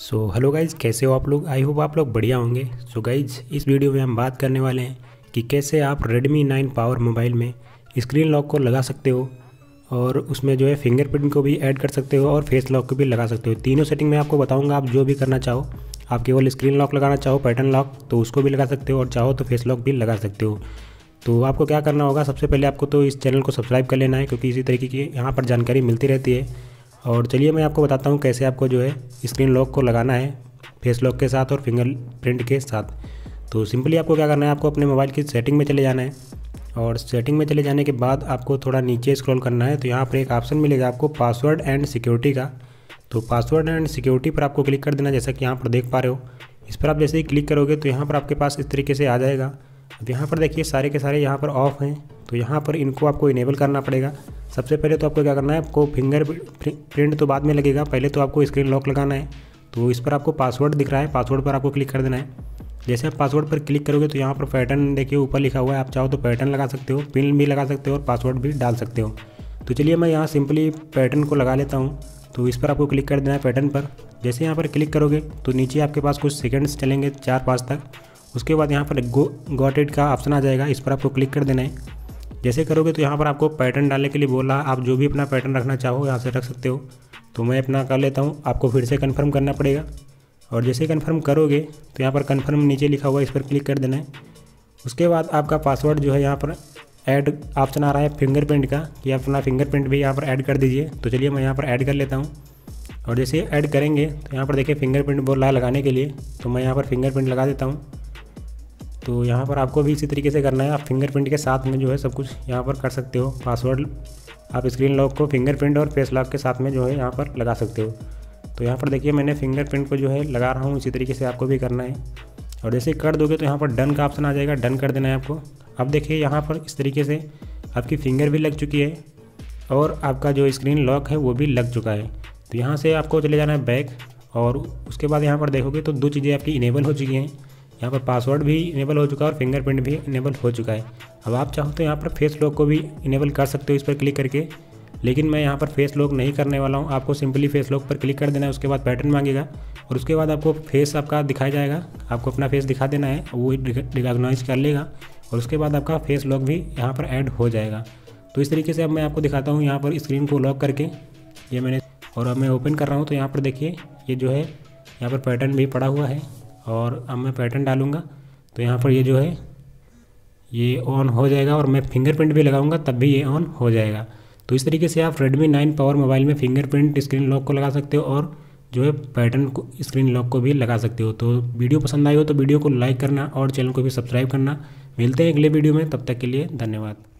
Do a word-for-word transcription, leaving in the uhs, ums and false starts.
So hello guys, कैसे हो आप लोग? आई होप आप लोग बढ़िया होंगे। सो so, गाइज इस वीडियो में हम बात करने वाले हैं कि कैसे आप Redmi नाइन पावर मोबाइल में स्क्रीन लॉक को लगा सकते हो और उसमें जो है फिंगरप्रिंट को भी ऐड कर सकते हो और फेस लॉक को भी लगा सकते हो। तीनों सेटिंग में आपको बताऊंगा। आप जो भी करना चाहो, आप केवल स्क्रीन लॉक लगाना चाहो, पैटर्न लॉक तो उसको भी लगा सकते हो और चाहो तो फेस लॉक भी लगा सकते हो। तो आपको क्या करना होगा, सबसे पहले आपको तो इस चैनल को सब्सक्राइब कर लेना है क्योंकि इसी तरीके की यहाँ पर जानकारी मिलती रहती है। और चलिए मैं आपको बताता हूँ कैसे आपको जो है स्क्रीन लॉक को लगाना है फेस लॉक के साथ और फिंगर प्रिंट के साथ। तो सिंपली आपको क्या करना है, आपको अपने मोबाइल की सेटिंग में चले जाना है और सेटिंग में चले जाने के बाद आपको थोड़ा नीचे स्क्रॉल करना है। तो यहाँ पर एक ऑप्शन मिलेगा आपको पासवर्ड एंड सिक्योरिटी का। तो पासवर्ड एंड सिक्योरिटी पर आपको क्लिक कर देना, जैसा कि यहाँ पर देख पा रहे हो। इस पर आप जैसे ही क्लिक करोगे तो यहाँ पर आपके पास इस तरीके से आ जाएगा। अब यहाँ पर देखिए सारे के सारे यहाँ पर ऑफ़ हैं, तो यहाँ पर इनको आपको इनेबल करना पड़ेगा। सबसे पहले तो आपको क्या करना है, आपको फिंगर प्रिंट तो बाद में लगेगा, पहले तो आपको स्क्रीन लॉक लगाना है। तो इस पर आपको पासवर्ड दिख रहा है, पासवर्ड पर आपको क्लिक कर देना है। जैसे आप पासवर्ड पर क्लिक करोगे तो यहाँ पर पैटर्न देखिए ऊपर लिखा हुआ है, आप चाहो तो पैटर्न लगा सकते हो, पिन भी लगा सकते हो और पासवर्ड भी डाल सकते हो। तो चलिए मैं यहाँ सिंपली पैटर्न को लगा लेता हूँ। तो इस पर आपको क्लिक कर देना है पैटर्न पर। जैसे यहाँ पर क्लिक करोगे तो नीचे आपके पास कुछ सेकंड्स चलेंगे, चार पाँच तक। उसके बाद यहाँ पर गो गॉट इट का ऑप्शन आ जाएगा, इस पर आपको क्लिक कर देना है। जैसे करोगे तो यहाँ पर आपको पैटर्न डालने के लिए बोला, आप जो भी अपना पैटर्न रखना चाहो यहाँ से रख सकते हो। तो मैं अपना कर लेता हूँ, आपको फिर से कन्फर्म करना पड़ेगा। और जैसे कन्फर्म करोगे तो यहाँ पर कन्फर्म नीचे लिखा हुआ है, इस पर क्लिक कर देना है। उसके बाद आपका पासवर्ड जो है यहाँ पर ऐड ऑप्शन आ रहा है फिंगरप्रिंट का, कि आप अपना फिंगरप्रिंट भी यहाँ पर ऐड कर दीजिए। तो चलिए मैं यहाँ पर ऐड कर लेता हूँ। और जैसे ऐड करेंगे तो यहाँ पर देखिए फिंगरप्रिंट बोला लगाने के लिए, तो मैं यहाँ पर फिंगरप्रिंट लगा देता हूँ। तो यहाँ पर आपको भी इसी तरीके से करना है, आप फिंगरप्रिंट के साथ में जो है सब कुछ यहाँ पर कर सकते हो। पासवर्ड आप स्क्रीन लॉक को फिंगरप्रिंट और फेस लॉक के साथ में जो है यहाँ पर लगा सकते हो। तो यहाँ पर देखिए मैंने फिंगरप्रिंट को जो है लगा रहा हूँ, इसी तरीके से आपको भी करना है। और जैसे कर दोगे तो यहाँ पर डन का ऑप्शन आ जाएगा, डन कर देना है आपको। अब देखिए यहाँ पर इस तरीके से आपकी फिंगर भी लग चुकी है और आपका जो स्क्रीन लॉक है वो भी लग चुका है। तो यहाँ से आपको चले जाना है बैक और उसके बाद यहाँ पर देखोगे तो दो चीज़ें आपकी इनेबल हो चुकी हैं। यहाँ पर पासवर्ड भी इनेबल हो चुका है और फिंगरप्रिंट भी इनेबल हो चुका है। अब आप चाहो तो यहाँ पर फेस लॉक को भी इनेबल कर सकते हो इस पर क्लिक करके, लेकिन मैं यहाँ पर फेस लॉक नहीं करने वाला हूँ। आपको सिंपली फेस लॉक पर क्लिक कर देना है। उसके बाद पैटर्न मांगेगा और उसके बाद आपको फेस आपका दिखाया जाएगा, आपको अपना फेस दिखा देना है, वो रिकॉग्नाइज कर लेगा और उसके बाद आपका फेस लॉक भी यहाँ पर ऐड हो जाएगा। तो इस तरीके से अब मैं आपको दिखाता हूँ यहाँ पर स्क्रीन को लॉक करके, ये मैंने और अब मैं ओपन कर रहा हूँ। तो यहाँ पर देखिए ये जो है यहाँ पर पैटर्न भी पड़ा हुआ है और अब मैं पैटर्न डालूँगा तो यहाँ पर ये जो है ये ऑन हो जाएगा और मैं फिंगरप्रिंट भी लगाऊँगा तब भी ये ऑन हो जाएगा। तो इस तरीके से आप Redmi नाइन पावर मोबाइल में फिंगरप्रिंट स्क्रीन लॉक को लगा सकते हो और जो है पैटर्न को स्क्रीन लॉक को भी लगा सकते हो। तो वीडियो पसंद आई हो तो वीडियो को लाइक करना और चैनल को भी सब्सक्राइब करना। मिलते हैं अगले वीडियो में, तब तक के लिए धन्यवाद।